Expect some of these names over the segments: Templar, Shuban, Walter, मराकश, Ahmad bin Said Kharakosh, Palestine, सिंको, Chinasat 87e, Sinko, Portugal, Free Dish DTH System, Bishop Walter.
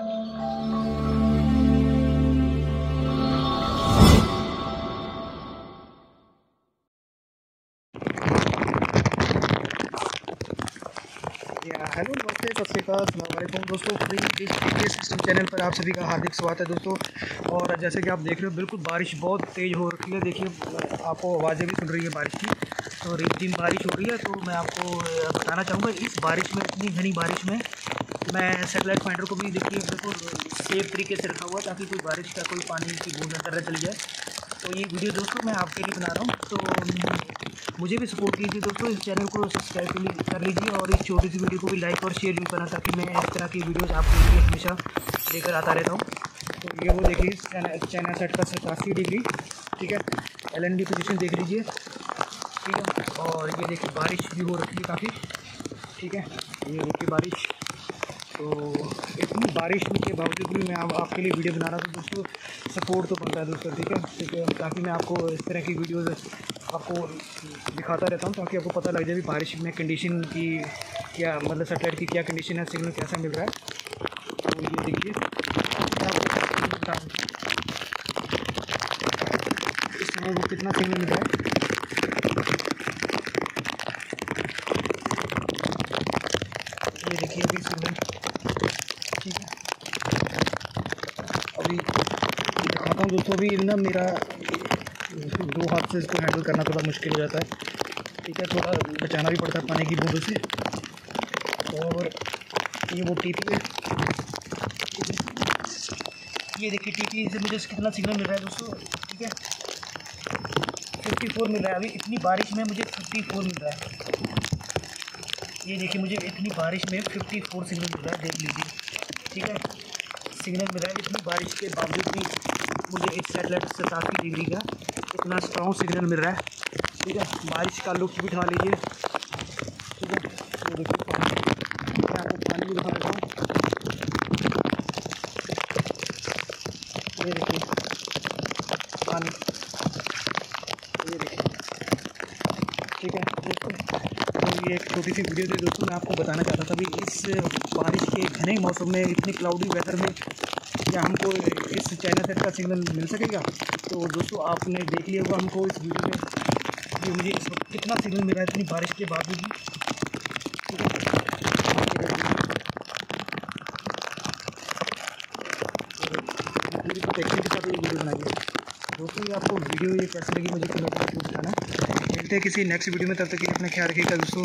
Hello नमस्ते सत श्रीकालकुम दोस्तों, free dish DTH system channel पर आप सभी का हार्दिक स्वागत है दोस्तों। और जैसे कि आप देख रहे हो, बिल्कुल बारिश बहुत तेज़ हो रही है। देखिए, आपको आवाज़ें भी सुन रही है बारिश की। तो रिमझिम बारिश हो रही है। तो मैं आपको बताना चाहूँगा, इस बारिश में, इतनी घनी बारिश में, मैं सैटेलाइट पॉइंटर को भी देखिए बिल्कुल सेफ तरीके से रखा हुआ, ताकि कोई बारिश का, कोई पानी की बूंद अंदर चली जाए। तो ये वीडियो दोस्तों मैं आपके लिए बना रहा हूँ, तो मुझे भी सपोर्ट कीजिए दोस्तों। इस चैनल को सब्सक्राइब कर लीजिए और इस छोटी सी वीडियो को भी लाइक और शेयर भी करना, ताकि मैं इस तरह की वीडियोज़ आपके लिए हमेशा लेकर आता रहता हूँ। तो ये वो देखिए चाइनासैट का 87 डिग्री, ठीक है, LND पोजीशन देख लीजिए, ठीक है। और ये देखिए बारिश भी हो रखी है काफ़ी, ठीक है, ये रुकी बारिश। तो इतनी बारिश के बावजूद भी मैं आपके लिए वीडियो बना रहा था दोस्तों। सपोर्ट तो बनता है दोस्तों, ठीक है, ठीक है, ताकि मैं आपको इस तरह की वीडियोस आपको दिखाता रहता हूँ, ताकि आपको पता लग जाए कि बारिश में कंडीशन की क्या, मतलब सैटेलाइट की क्या कंडीशन है, सिग्नल कैसा मिल रहा है। तो ये देखिए इस समय वो कितना सिग्नल मिल रहा है। ये देखिए अभी सिग्नल, ठीक है, अभी दिखाता हूँ दोस्तों। अभी ना मेरा दो हाथ से इसको हैंडल करना थोड़ा मुश्किल हो जाता है, ठीक है, थोड़ा बचाना भी पड़ता है पानी की बूंदों से। और ये वो TP, ये देखिए TP से मुझे कितना सिग्नल मिल रहा है दोस्तों, ठीक है, 54 मिल रहा है। अभी इतनी बारिश में मुझे 54 मिल रहा है। ये देखिए मुझे इतनी बारिश में 54 सिग्नल मिल रहा है, देख लीजिए, ठीक है, सिग्नल मिला है। इतनी बारिश के बावजूद भी मुझे एक सैटेलाइट 87 डिग्री का इतना स्ट्रॉन्ग सिग्नल मिल रहा है, ठीक है। बारिश का लुत्फ भी उठा लीजिए, ठीक है। तो देखिए पानी भी उठा रहा हूँ, ये देखिए पानी, ये देखिए, ठीक है दोस्तों। ये एक छोटी सी वीडियो थी दोस्तों, मैं आपको बताना चाहता था भी इस बारिश के घने मौसम में, इतने क्लाउडी वेदर में, क्या हमको इस चाइनासैट का सिग्नल मिल सकेगा। तो दोस्तों आपने देख लिया होगा हमको इस वीडियो में कि मुझे इस वक्त कितना सिग्नल मिला है इतनी बारिश के बावजूद भी। पूरी प्रोटेक्शन के साथ ये वीडियो बनाइए दोस्तों। आपको वीडियो ये कैसे लगी मुझे कमेंट करके बताना। मिलते हैं किसी नेक्स्ट वीडियो में, तब तक के लिए अपना ख्याल रखिएगा दोस्तों।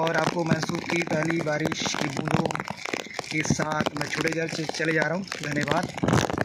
और आपको महसूस की पहली बारिश की बूंदों के साथ मैं छोड़े घर चले जा रहा हूँ। धन्यवाद।